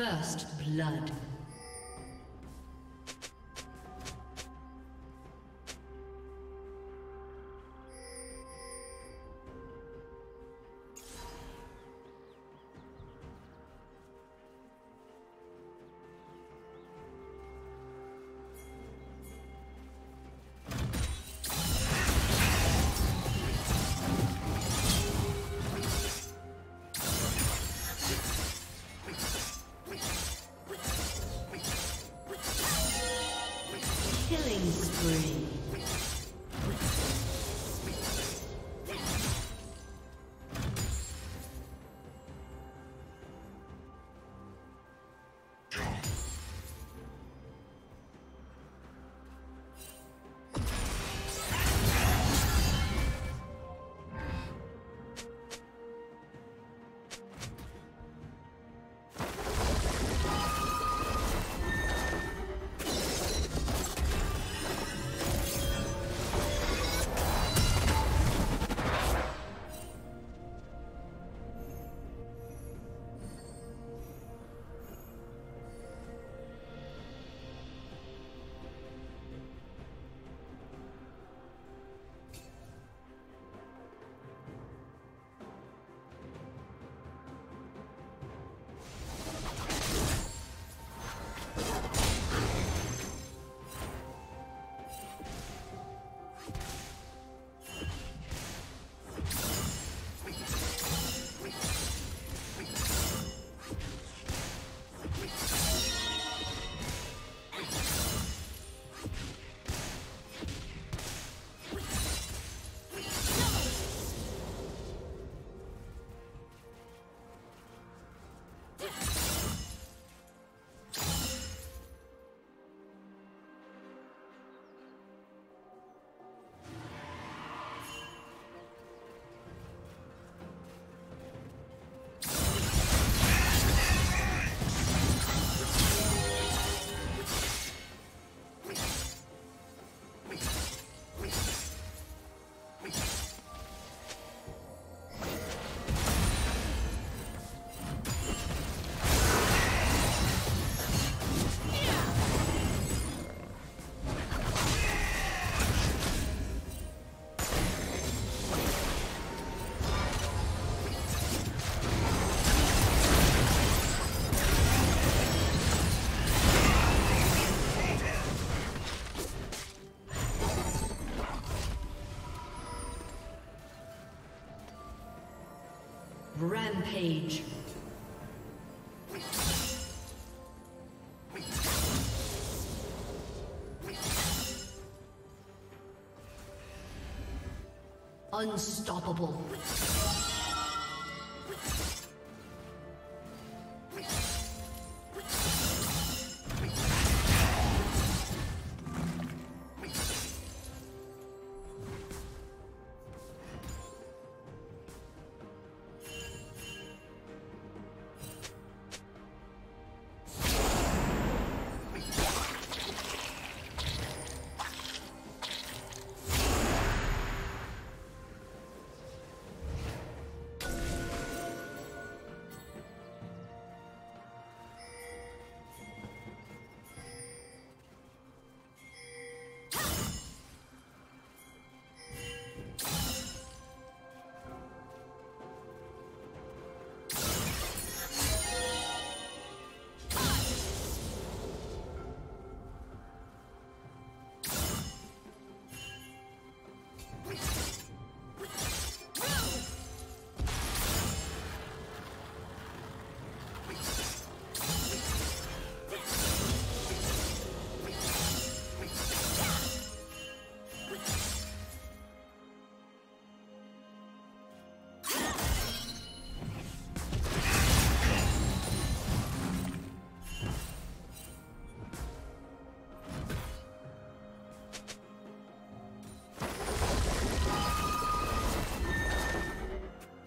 First blood. Page. Unstoppable. The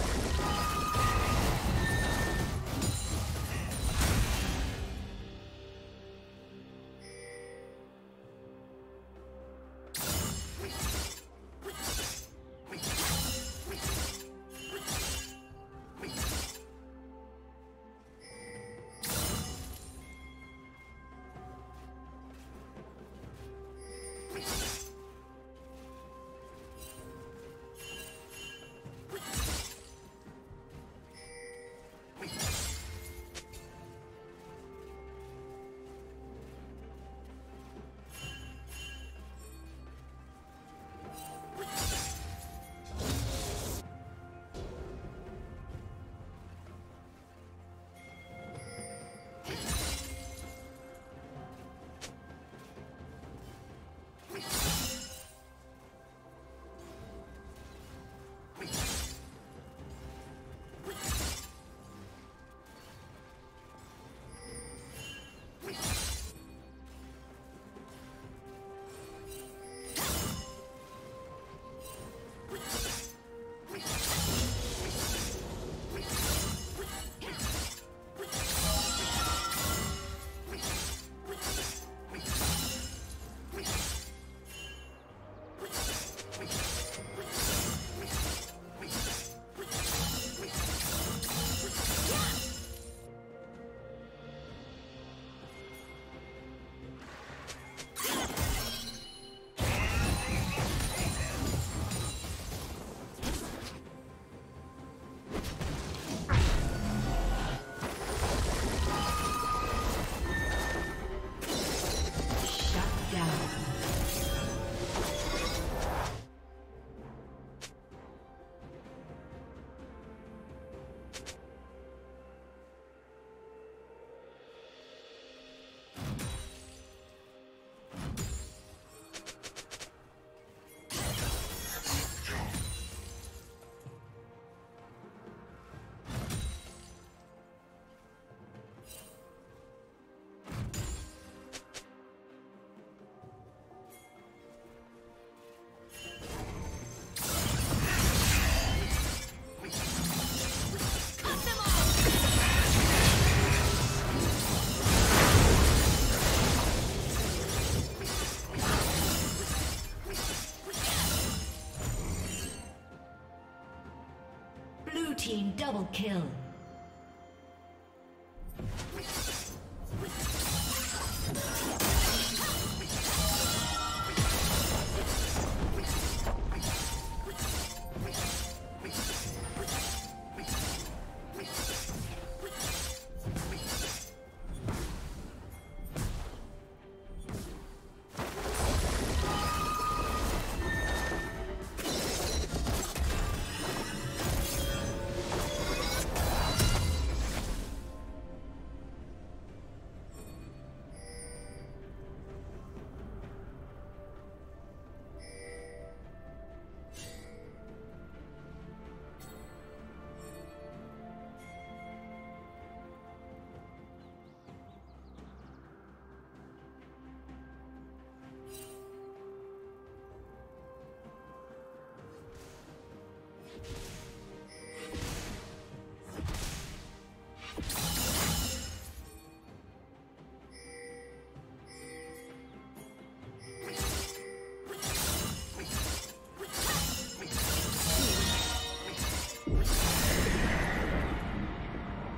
Double kill.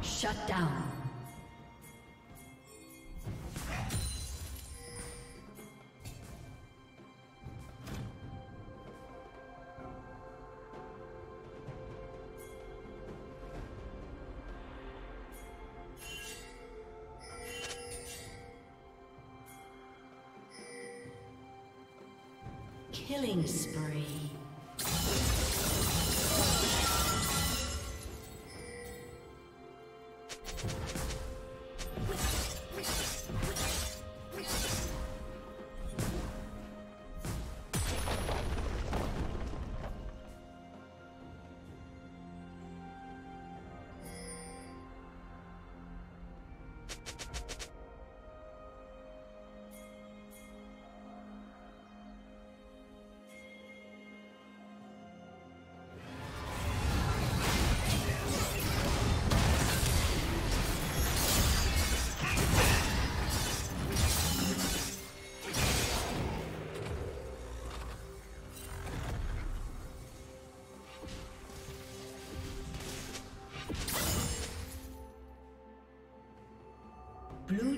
Shut down. Killing spree. Blue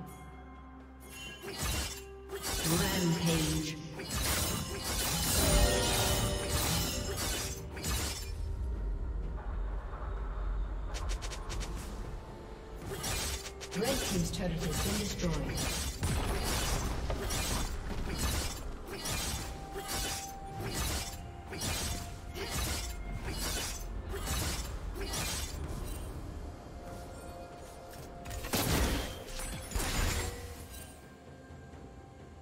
Rampage. Red team's turret has been destroyed.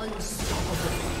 Unstoppable.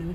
Blue